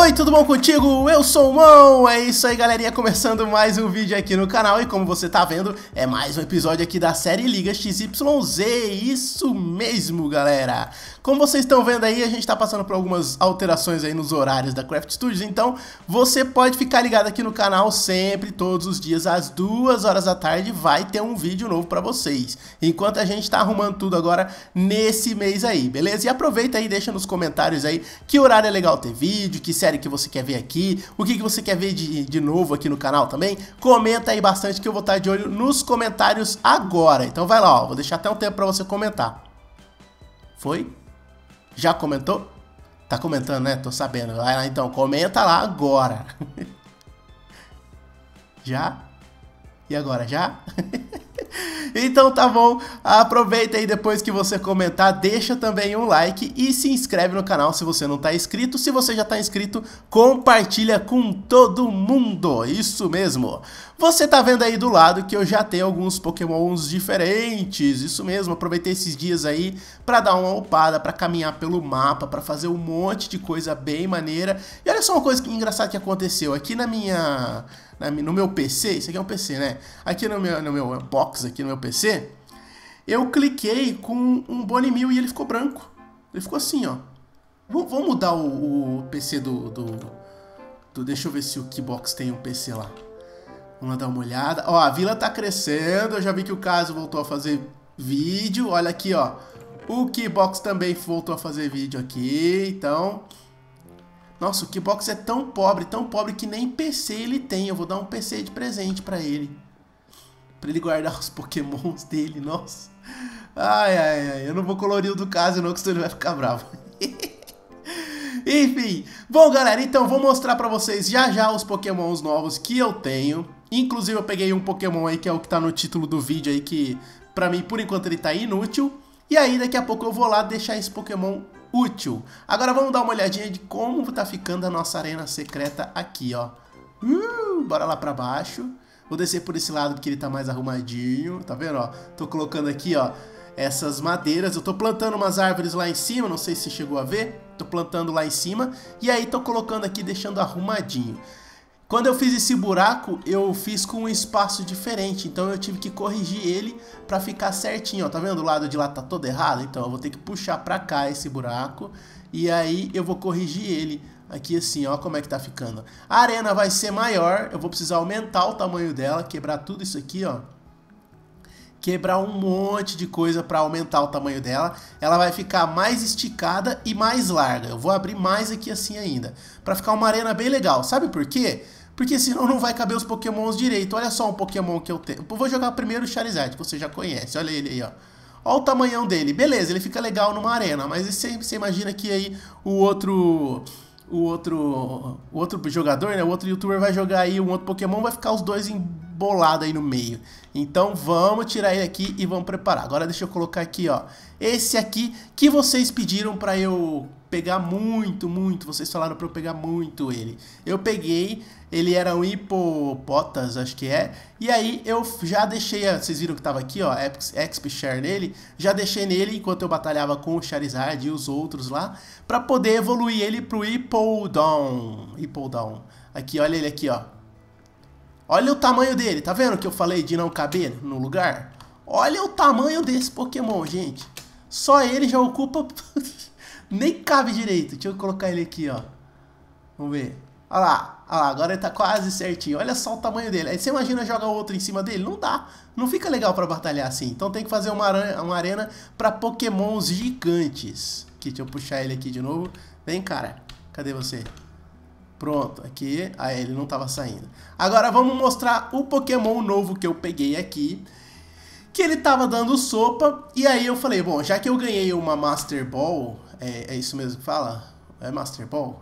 Oi, tudo bom contigo? Eu sou o Mão. É isso aí, galerinha, começando mais um vídeo aqui no canal. E como você tá vendo, é mais um episódio aqui da série Liga XYZ. Isso mesmo, galera. Como vocês estão vendo aí, a gente tá passando por algumas alterações aí nos horários da Craft Studios. Então, você pode ficar ligado aqui no canal sempre, todos os dias, às 2 horas da tarde. Vai ter um vídeo novo pra vocês, enquanto a gente tá arrumando tudo agora nesse mês aí, beleza? E aproveita aí, deixa nos comentários aí que horário é legal ter vídeo, que série que você quer ver aqui, o que você quer ver de novo aqui no canal também. Comenta aí bastante que eu vou estar de olho nos comentários agora. Então vai lá, ó, vou deixar até um tempo pra você comentar. Foi? Já comentou? Tá comentando, né? Tô sabendo. Vai lá então, comenta lá agora. Já? E agora, já? Então tá bom, aproveita aí depois que você comentar, deixa também um like e se inscreve no canal se você não tá inscrito. Se você já tá inscrito, compartilha com todo mundo, isso mesmo. Você tá vendo aí do lado que eu já tenho alguns pokémons diferentes, isso mesmo. Aproveitei esses dias aí pra dar uma upada, pra caminhar pelo mapa, pra fazer um monte de coisa bem maneira. E olha só uma coisa engraçada que aconteceu aqui no meu PC, isso aqui é um PC, né? Aqui no meu box, aqui no meu PC, eu cliquei com um Bonimil e ele ficou branco. Ele ficou assim, ó. Vou mudar o PC do... Deixa eu ver se o Keybox tem um PC lá. Vamos dar uma olhada. Ó, a vila tá crescendo, eu já vi que o Caso voltou a fazer vídeo. Olha aqui, ó. O Keybox também voltou a fazer vídeo aqui, então... Nossa, o Keybox é tão pobre que nem PC ele tem. Eu vou dar um PC de presente pra ele. Pra ele guardar os pokémons dele, nossa. Ai, ai, ai, eu não vou colorir o do Caso não, que senão ele vai ficar bravo. Enfim, bom, galera, então vou mostrar pra vocês já já os pokémons novos que eu tenho. Inclusive eu peguei um pokémon aí que é o que tá no título do vídeo aí, que pra mim, por enquanto, ele tá inútil. E aí daqui a pouco eu vou lá deixar esse pokémon útil. Agora vamos dar uma olhadinha de como tá ficando a nossa arena secreta aqui, ó. Bora lá pra baixo. Vou descer por esse lado porque ele tá mais arrumadinho, tá vendo, ó? Tô colocando aqui, ó, essas madeiras. Eu tô plantando umas árvores lá em cima, não sei se você chegou a ver. Tô plantando lá em cima e aí tô colocando aqui, deixando arrumadinho. Quando eu fiz esse buraco, eu fiz com um espaço diferente, então eu tive que corrigir ele pra ficar certinho, ó. Tá vendo? O lado de lá tá todo errado, então eu vou ter que puxar pra cá esse buraco e aí eu vou corrigir ele aqui assim, ó, como é que tá ficando. A arena vai ser maior, eu vou precisar aumentar o tamanho dela, quebrar tudo isso aqui, ó. Quebrar um monte de coisa pra aumentar o tamanho dela. Ela vai ficar mais esticada e mais larga. Eu vou abrir mais aqui assim ainda, pra ficar uma arena bem legal. Sabe por quê? Porque senão não vai caber os pokémons direito. Olha só um pokémon que eu tenho. Eu vou jogar primeiro o Charizard, que você já conhece. Olha ele aí, ó. Olha o tamanhão dele. Beleza, ele fica legal numa arena. Mas você imagina que aí o outro jogador, né? O outro youtuber vai jogar aí um outro pokémon. Vai ficar os dois embolados aí no meio. Então vamos tirar ele aqui e vamos preparar. Agora deixa eu colocar aqui, ó. Esse aqui que vocês pediram pra eu... pegar muito, vocês falaram pra eu pegar muito ele. Eu peguei, ele era um Hippopotas, acho que é. E aí eu já deixei, vocês viram que tava aqui, ó, Exp Share nele. Já deixei nele enquanto eu batalhava com o Charizard e os outros lá, pra poder evoluir ele pro Hippowdon. Hippowdon. Aqui, olha ele aqui, ó. Olha o tamanho dele, tá vendo que eu falei de não caber no lugar? Olha o tamanho desse Pokémon, gente. Só ele já ocupa... Nem cabe direito. Deixa eu colocar ele aqui, ó. Vamos ver. Olha lá. Olha lá. Agora ele tá quase certinho. Olha só o tamanho dele. Aí você imagina jogar outro em cima dele? Não dá. Não fica legal pra batalhar assim. Então tem que fazer uma arena pra pokémons gigantes. Aqui, deixa eu puxar ele aqui de novo. Vem, cara. Cadê você? Pronto. Aqui. Aí ele não tava saindo. Agora vamos mostrar o pokémon novo que eu peguei aqui. Que ele tava dando sopa. E aí eu falei, bom, já que eu ganhei uma Master Ball... É isso mesmo que fala? É Master Ball?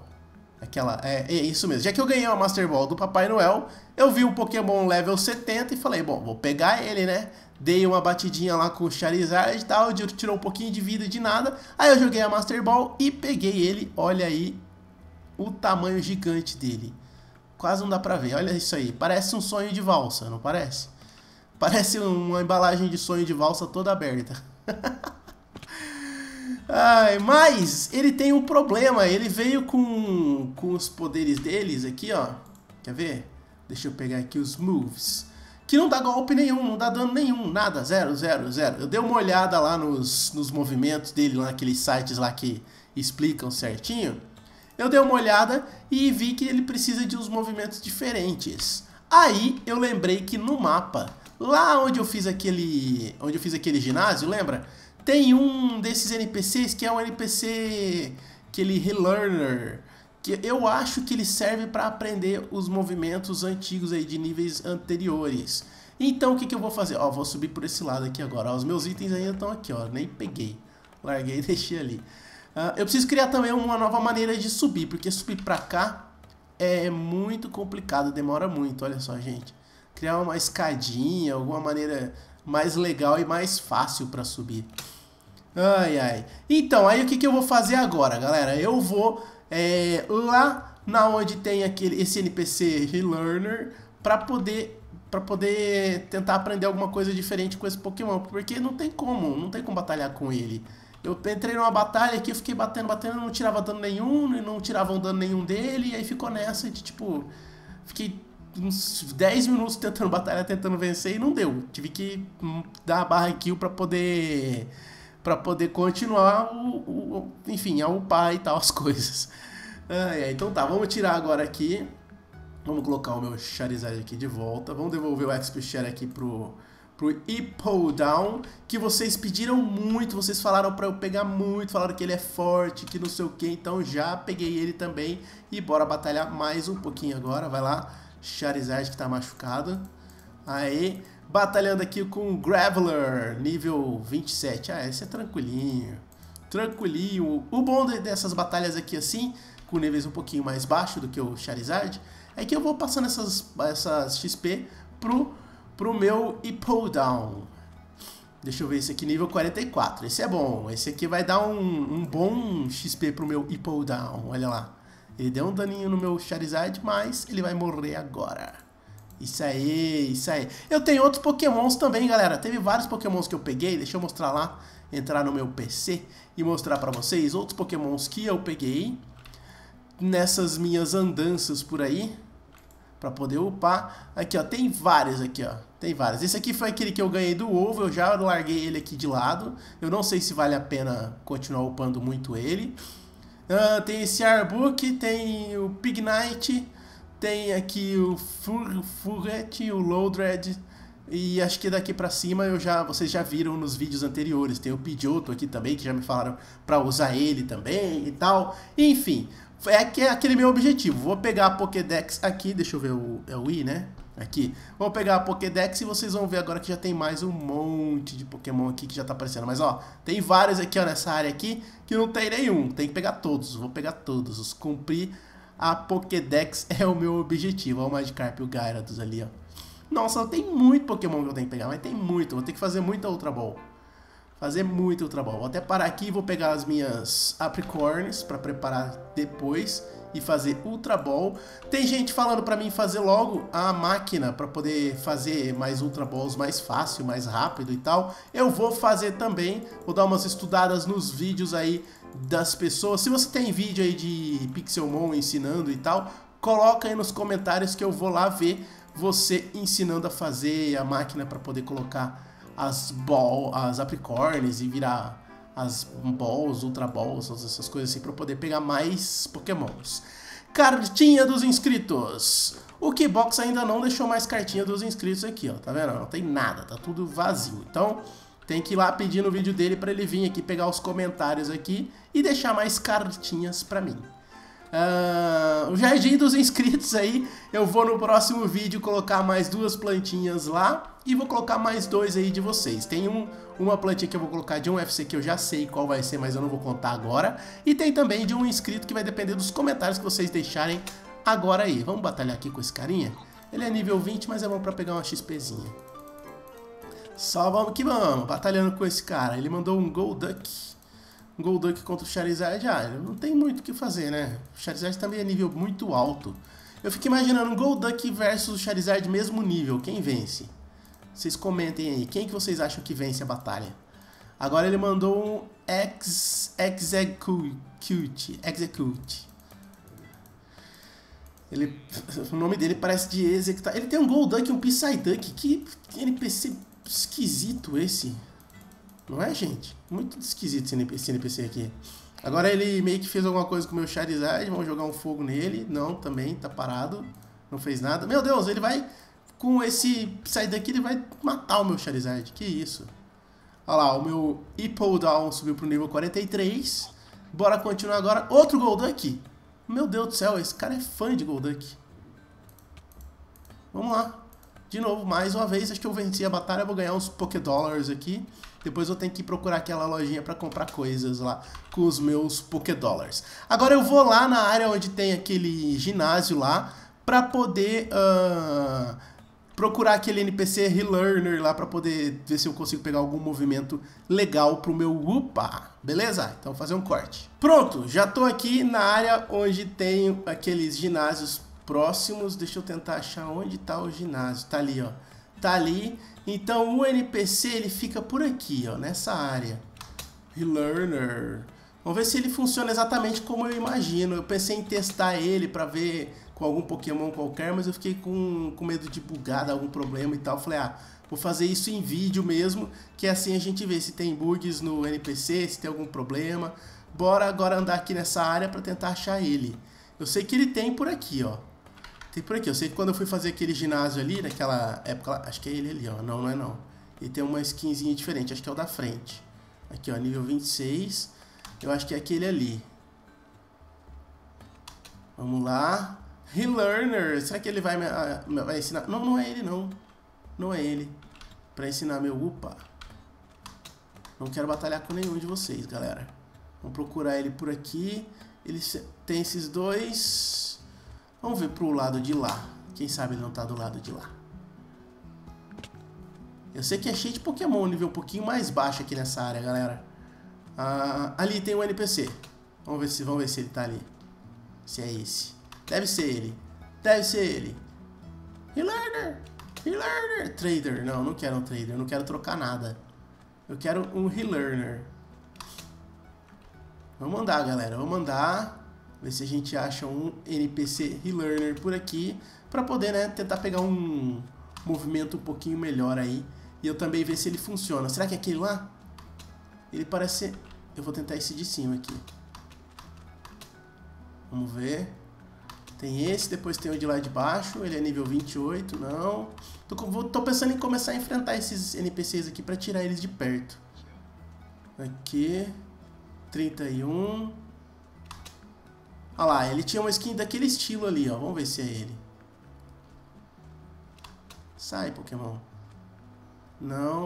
Aquela, é isso mesmo. Já que eu ganhei uma Master Ball do Papai Noel, eu vi um Pokémon level 70 e falei, bom, vou pegar ele, né? Dei uma batidinha lá com o Charizard e tal, tirou um pouquinho de vida de nada. Aí eu joguei a Master Ball e peguei ele. Olha aí o tamanho gigante dele. Quase não dá pra ver, olha isso aí. Parece um sonho de valsa, não parece? Parece uma embalagem de sonho de valsa toda aberta. Ai, mas ele tem um problema. Ele veio com os poderes deles aqui, ó. Quer ver? Deixa eu pegar aqui os moves. Que não dá golpe nenhum, não dá dano nenhum, nada, zero, zero, zero. Eu dei uma olhada lá nos movimentos dele, lá naqueles sites lá que explicam certinho. Eu dei uma olhada e vi que ele precisa de uns movimentos diferentes. Aí eu lembrei que no mapa, lá onde eu fiz aquele, ginásio, lembra? Tem um desses NPCs que é um NPC, aquele Relearner, que eu acho que ele serve para aprender os movimentos antigos aí de níveis anteriores. Então o que eu vou fazer? Ó, vou subir por esse lado aqui agora. Ó, os meus itens ainda estão aqui, ó, nem peguei. Larguei e deixei ali. Eu preciso criar também uma nova maneira de subir, porque subir para cá é muito complicado, demora muito, olha só, gente. Criar uma escadinha, alguma maneira mais legal e mais fácil para subir. Ai, ai. Então, aí o que eu vou fazer agora, galera? Eu vou... lá na onde tem esse NPC Relearner para poder tentar aprender alguma coisa diferente com esse Pokémon, porque não tem como batalhar com ele. Eu entrei numa batalha aqui, eu fiquei batendo, não tirava dano nenhum, não tirava um dano nenhum dele, e aí ficou nessa de tipo, fiquei uns 10 minutos tentando batalhar, tentando vencer e não deu. Tive que dar a barra kill para poder continuar, enfim, a upar e tal as coisas. Então tá, vamos tirar agora aqui. Vamos colocar o meu Charizard aqui de volta. Vamos devolver o XP Share aqui pro Hippowdon, que vocês pediram muito, vocês falaram pra eu pegar muito, falaram que ele é forte, que não sei o que, então já peguei ele também. E bora batalhar mais um pouquinho agora, vai lá, Charizard que tá machucado. Aê! Batalhando aqui com o Graveler, nível 27. Ah, esse é tranquilinho. Tranquilinho. O bom dessas batalhas aqui assim, com níveis um pouquinho mais baixo do que o Charizard, é que eu vou passando essas XP pro meu Hippowdon. Deixa eu ver esse aqui, nível 44. Esse é bom. Esse aqui vai dar um bom XP pro meu Hippowdon. Olha lá. Ele deu um daninho no meu Charizard, mas ele vai morrer agora. Isso aí, isso aí. Eu tenho outros pokémons também, galera. Teve vários pokémons que eu peguei. Deixa eu mostrar lá, entrar no meu PC e mostrar pra vocês outros pokémons que eu peguei nessas minhas andanças por aí pra poder upar. Aqui, ó, tem vários aqui, ó. Tem vários. Esse aqui foi aquele que eu ganhei do ovo. Eu já larguei ele aqui de lado. Eu não sei se vale a pena continuar upando muito ele. Tem esse Arbok, tem o Pignite... Tem aqui o Furret, o Lowred, e acho que daqui pra cima vocês já viram nos vídeos anteriores. Tem o Pidgeotto aqui também, que já me falaram pra usar ele também e tal. Enfim, é aquele meu objetivo. Vou pegar a Pokédex aqui, deixa eu ver, é o I, né? Aqui, vou pegar a Pokédex e vocês vão ver agora que já tem mais um monte de Pokémon aqui que já tá aparecendo. Mas ó, tem vários aqui ó, nessa área aqui que não tem nenhum, tem que pegar todos, vou pegar todos, os cumprir. A Pokédex é o meu objetivo. Olha o Magikarp e o Gyarados ali, ó. Nossa, tem muito Pokémon que eu tenho que pegar, mas tem muito. Vou ter que fazer muita Ultra Ball. Fazer muita Ultra Ball. Vou até parar aqui e vou pegar as minhas Apricorns pra preparar depois e fazer Ultra Ball. Tem gente falando pra mim fazer logo a máquina pra poder fazer mais Ultra Balls mais fácil, mais rápido e tal. Eu vou fazer também. Vou dar umas estudadas nos vídeos aí das pessoas. Se você tem vídeo aí de Pixelmon ensinando e tal, coloca aí nos comentários que eu vou lá ver você ensinando a fazer a máquina para poder colocar as apricornes e virar as balls, ultra balls, essas coisas assim para poder pegar mais pokémons. Cartinha dos inscritos. O Keybox ainda não deixou mais cartinha dos inscritos aqui, ó, tá vendo? Não tem nada, tá tudo vazio. Então, tem que ir lá pedir no vídeo dele para ele vir aqui pegar os comentários aqui e deixar mais cartinhas para mim. O jardim dos inscritos aí, eu vou no próximo vídeo colocar mais 2 plantinhas lá e vou colocar mais 2 aí de vocês. Tem uma plantinha que eu vou colocar de um FC que eu já sei qual vai ser, mas eu não vou contar agora. E tem também de um inscrito que vai depender dos comentários que vocês deixarem agora aí. Vamos batalhar aqui com esse carinha? Ele é nível 20, mas é bom para pegar uma XPzinha. Só vamos que vamos, batalhando com esse cara. Ele mandou um Golduck. Um Golduck contra o Charizard. Ah, não tem muito o que fazer, né? O Charizard também é nível muito alto. Eu fico imaginando um Golduck versus o Charizard mesmo nível. Quem vence? Vocês comentem aí. Quem que vocês acham que vence a batalha? Agora ele mandou Exeggcute. Ele, o nome dele parece de executar. Ele tem um Golduck e um Psyduck. Que NPC esquisito esse. Não é, gente? Muito esquisito esse NPC aqui. Agora ele meio que fez alguma coisa com o meu Charizard. Vamos jogar um fogo nele. Não, também, tá parado. Não fez nada. Meu Deus, ele vai... Com esse Psyduck, ele vai matar o meu Charizard. Que isso. Olha lá, o meu Hippowdon subiu pro nível 43. Bora continuar agora. Outro Golduck. Meu Deus do céu, esse cara é fã de Golduck. Vamos lá. De novo, mais uma vez. Acho que eu venci a batalha. Vou ganhar uns PokéDollars aqui. Depois eu tenho que procurar aquela lojinha pra comprar coisas lá com os meus PokéDollars. Agora eu vou lá na área onde tem aquele ginásio lá pra poder procurar aquele NPC Relearner lá pra poder ver se eu consigo pegar algum movimento legal pro meu Hoopa. Beleza? Então vou fazer um corte. Pronto, já tô aqui na área onde tem aqueles ginásios próximos. Deixa eu tentar achar onde tá o ginásio. Tá ali, ó. Tá ali. Então o NPC ele fica por aqui, ó, nessa área. Relearner. Vamos ver se ele funciona exatamente como eu imagino. Eu pensei em testar ele pra ver... com algum Pokémon qualquer, mas eu fiquei com medo de bugar, dar algum problema e tal. Falei, ah, vou fazer isso em vídeo mesmo, que assim a gente vê se tem bugs no NPC, se tem algum problema. Bora agora andar aqui nessa área pra tentar achar ele. Eu sei que ele tem por aqui, ó. Tem por aqui, eu sei que quando eu fui fazer aquele ginásio ali, naquela época, acho que é ele ali, ó. Não, não é não. Ele tem uma skinzinha diferente, acho que é o da frente. Aqui, ó, nível 26. Eu acho que é aquele ali. Vamos lá. Relearner, será que ele vai me ensinar? Não, não é ele não. Não é ele. Pra ensinar meu Hoopa. Não quero batalhar com nenhum de vocês, galera. Vamos procurar ele por aqui. Ele tem esses dois. Vamos ver pro lado de lá. Quem sabe ele não tá do lado de lá. Eu sei que é cheio de Pokémon. Nível um pouquinho mais baixo aqui nessa área, galera. Ah, ali tem um NPC. Vamos ver se ele tá ali. Se é esse. Deve ser ele. Deve ser ele. Relearner. Relearner. Trader. Não, não quero um trader. Não quero trocar nada. Eu quero um Relearner. Vamos andar, galera. Vamos andar. Ver se a gente acha um NPC Relearner por aqui. Pra poder, né, tentar pegar um movimento um pouquinho melhor aí. E eu também ver se ele funciona. Será que é aquele lá? Ele parece... Eu vou tentar esse de cima aqui. Vamos ver... Tem esse, depois tem o de lá de baixo, ele é nível 28, não. Tô pensando em começar a enfrentar esses NPCs aqui pra tirar eles de perto. Aqui, 31. Olha lá, ele tinha uma skin daquele estilo ali, ó. Vamos ver se é ele. Sai, Pokémon. Não.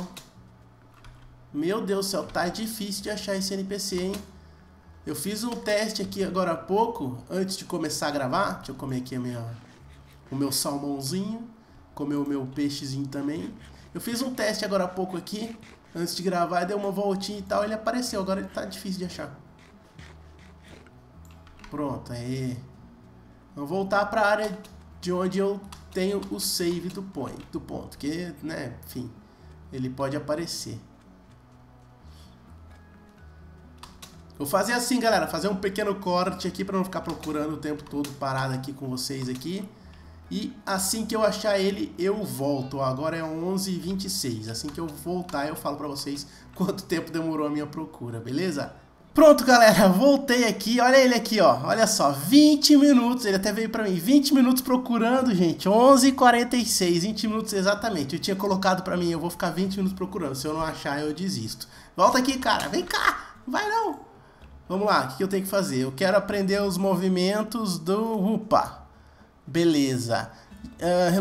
Meu Deus do céu, tá difícil de achar esse NPC, hein? Eu fiz um teste aqui agora há pouco, antes de começar a gravar. Deixa eu comer aqui o meu salmãozinho. Comer o meu peixezinho também. Eu fiz um teste agora há pouco aqui, antes de gravar, deu uma voltinha e tal. Ele apareceu, agora ele tá difícil de achar. Pronto, aí. Vamos voltar pra área de onde eu tenho o save do ponto. Que, né, enfim, ele pode aparecer. Vou fazer assim, galera, fazer um pequeno corte aqui pra não ficar procurando o tempo todo parado aqui com vocês aqui. E assim que eu achar ele, eu volto. Ó, agora é 11h26. Assim que eu voltar, eu falo pra vocês quanto tempo demorou a minha procura, beleza? Pronto, galera, voltei aqui. Olha ele aqui, ó. Olha só, 20 minutos. Ele até veio pra mim. 20 minutos procurando, gente. 11h46. 20 minutos exatamente. Eu tinha colocado pra mim, eu vou ficar 20 minutos procurando. Se eu não achar, eu desisto. Volta aqui, cara. Vem cá. Vai não. Vamos lá, o que eu tenho que fazer? Eu quero aprender os movimentos do Hoopa. Beleza.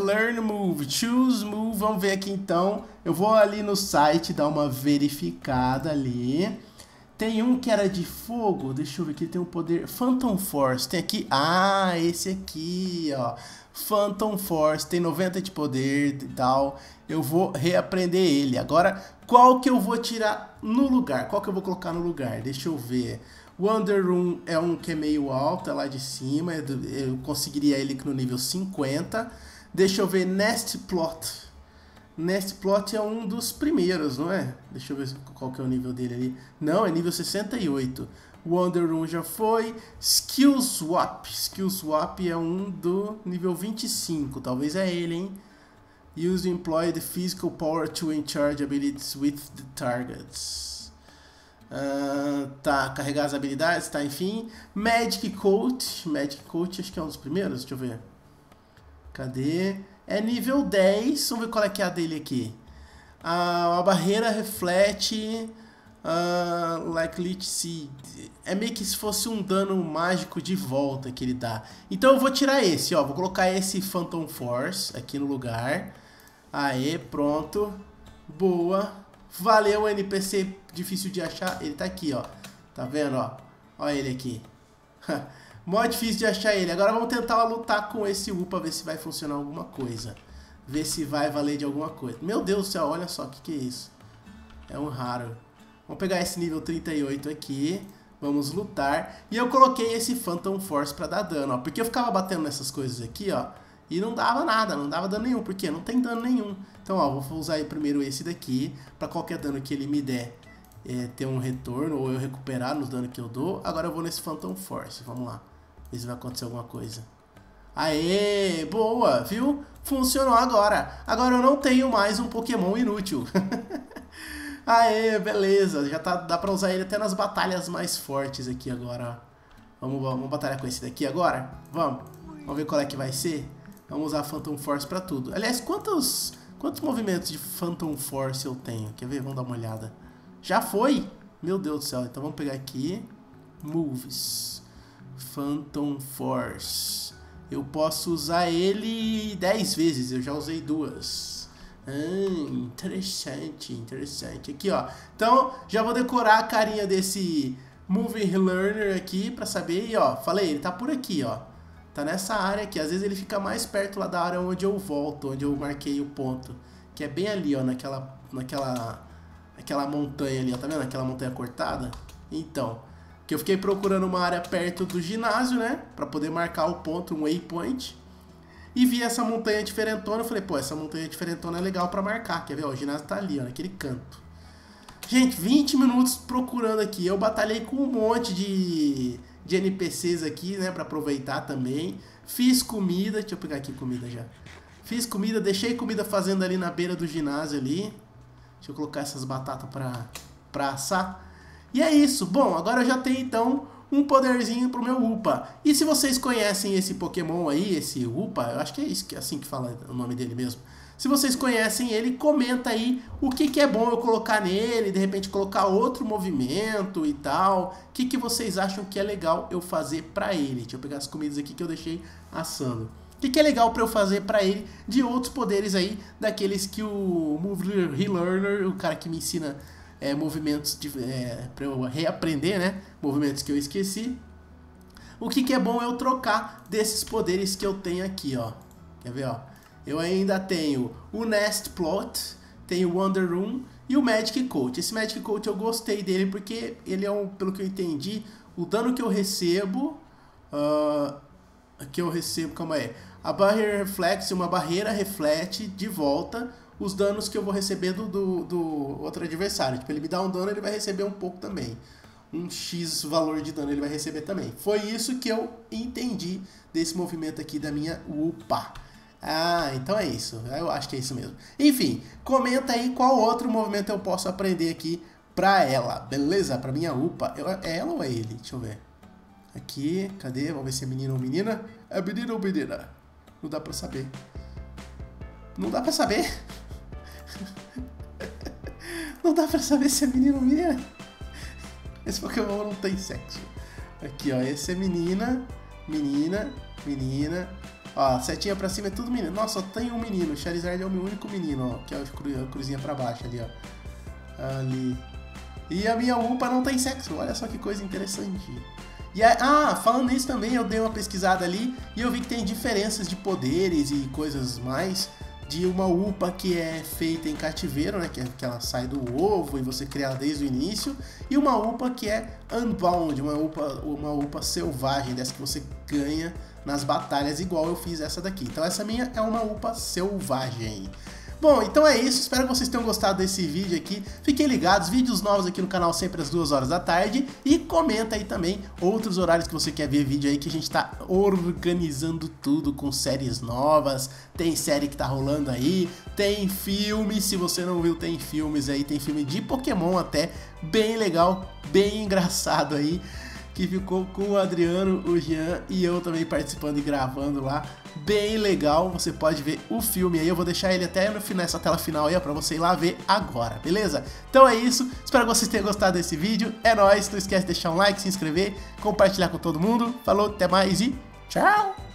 Learn move, choose move. Vamos ver aqui então. Eu vou ali no site dar uma verificada ali. Tem um que era de fogo. Deixa eu ver aqui, tem um poder. Phantom Force. Tem aqui. Ah, esse aqui, ó. Phantom Force. Tem 90 de poder e tal. Eu vou reaprender ele. Agora, qual que eu vou tirar no lugar? Qual que eu vou colocar no lugar? Deixa eu ver. Wonder Room é um que é meio alto, é lá de cima. Eu conseguiria ele no nível 50. Deixa eu ver. Nasty Plot. Nasty Plot é um dos primeiros, não é? Deixa eu ver qual que é o nível dele ali. Não, é nível 68. Wonder Room já foi. Skill Swap. Skill Swap é um do nível 25. Talvez é ele, hein? Use employ the physical power to encharge abilities with the targets. Tá, carregar as habilidades, tá, enfim. Magic Coat. Magic Coat acho que é um dos primeiros, deixa eu ver. Cadê? É nível 10, vamos ver qual é que é a dele aqui. A barreira reflete... like Lich Seed. É meio que se fosse um dano mágico de volta que ele dá. Então eu vou tirar esse, ó. Vou colocar esse Phantom Force aqui no lugar. Aê, pronto. Boa. Valeu, NPC difícil de achar. Ele tá aqui, ó. Tá vendo, ó? Ó ele aqui. Mó difícil de achar ele. Agora vamos tentar lutar com esse Hoopa pra ver se vai funcionar alguma coisa. Ver se vai valer de alguma coisa. Meu Deus do céu, olha só, o que é isso? É um raro. Vamos pegar esse nível 38 aqui, vamos lutar. E eu coloquei esse Phantom Force pra dar dano, ó. Porque eu ficava batendo nessas coisas aqui, ó, e não dava nada, não dava dano nenhum. Por quê? Não tem dano nenhum. Então, ó, vou usar aí primeiro esse daqui, pra qualquer dano que ele me der ter um retorno, ou eu recuperar nos danos que eu dou. Agora eu vou nesse Phantom Force, vamos lá. Ver se vai acontecer alguma coisa. Aê, boa, viu? Funcionou agora. Agora eu não tenho mais um Pokémon inútil. Aê, beleza, já tá, dá pra usar ele até nas batalhas mais fortes aqui agora, ó. Vamos batalhar com esse daqui agora? Vamos ver qual é que vai ser. Vamos usar Phantom Force pra tudo. Aliás, quantos movimentos de Phantom Force eu tenho? Quer ver? Vamos dar uma olhada. Já foi? Meu Deus do céu, então vamos pegar aqui. Moves. Phantom Force. Eu posso usar ele 10 vezes, eu já usei 2. Interessante, interessante. Aqui, ó. Então, já vou decorar a carinha desse Movie Relearner aqui pra saber. E, ó, falei, ele tá por aqui, ó. Tá nessa área aqui. Às vezes ele fica mais perto lá da área onde eu volto, onde eu marquei o ponto. Que é bem ali, ó, naquela montanha ali, ó. Tá vendo? Aquela montanha cortada. Então, que eu fiquei procurando uma área perto do ginásio, né? Pra poder marcar o ponto, um waypoint. E vi essa montanha diferentona, eu falei, pô, essa montanha diferentona é legal pra marcar, quer ver? Ó, o ginásio tá ali, ó, naquele canto. Gente, 20 minutos procurando aqui, eu batalhei com um monte de NPCs aqui, né, pra aproveitar também. Fiz comida, deixa eu pegar aqui comida já. Fiz comida, deixei comida fazendo ali na beira do ginásio ali. Deixa eu colocar essas batatas pra assar. E é isso, bom, agora eu já tenho então... um poderzinho pro meu Hoopa. E se vocês conhecem esse Pokémon aí, esse Hoopa, eu acho que é isso, assim que fala o nome dele mesmo. Se vocês conhecem ele, comenta aí o que é bom eu colocar nele, de repente colocar outro movimento e tal. O que vocês acham que é legal eu fazer pra ele? Deixa eu pegar as comidas aqui que eu deixei assando. O que é legal pra eu fazer pra ele de outros poderes aí, daqueles que o Movie Relearner, o cara que me ensina... movimentos pra eu reaprender, né? Movimentos que eu esqueci. O que é bom eu trocar desses poderes que eu tenho aqui, ó. Quer ver, ó? Eu ainda tenho o Nasty Plot, tenho o Wonder Room e o Magic Coat. Esse Magic Coat eu gostei dele porque ele é um, pelo que eu entendi, o dano que eu recebo... calma aí. A barreira reflete, uma barreira reflete de volta... os danos que eu vou receber do outro adversário. Tipo, ele me dá um dano, ele vai receber um pouco também. Um X valor de dano ele vai receber também. Foi isso que eu entendi desse movimento aqui da minha Hoopa. Ah, então é isso. Eu acho que é isso mesmo. Enfim, comenta aí qual outro movimento eu posso aprender aqui pra ela. Beleza? Pra minha Hoopa. É ela ou é ele? Deixa eu ver. Aqui, cadê? Vamos ver se é menino ou menina. É menino ou menina? Não dá pra saber. Não dá pra saber. Não dá pra saber se é menino ou menina. Esse Pokémon não tem sexo. Aqui, ó, esse é menina. Menina, menina. Ó, setinha pra cima é tudo menino. Nossa, só tem um menino, o Charizard é o meu único menino, ó. Que é a cruzinha pra baixo ali, ó. Ali. E a minha Hoopa não tem sexo, olha só que coisa interessante. E aí, falando nisso também, eu dei uma pesquisada ali. E eu vi que tem diferenças de poderes e coisas mais... de uma Hoopa que é feita em cativeiro, né? Que ela sai do ovo e você cria ela desde o início. E uma Hoopa que é unbound, uma Hoopa selvagem, dessa que você ganha nas batalhas, igual eu fiz essa daqui. Então essa minha é uma Hoopa selvagem. Bom, então é isso, espero que vocês tenham gostado desse vídeo aqui. Fiquem ligados, vídeos novos aqui no canal sempre às 2 horas da tarde. E comenta aí também outros horários que você quer ver vídeo aí, que a gente tá organizando tudo com séries novas. Tem série que tá rolando aí, tem filme, se você não viu tem filmes aí, tem filme de Pokémon até, bem legal, bem engraçado aí, que ficou com o Adriano, o Jean e eu também participando e gravando lá. Bem legal, você pode ver o filme aí, eu vou deixar ele até no final, essa tela final aí, ó, pra você ir lá ver agora, beleza? Então é isso, espero que vocês tenham gostado desse vídeo, é nóis, não esquece de deixar um like, se inscrever, compartilhar com todo mundo, falou, até mais e tchau!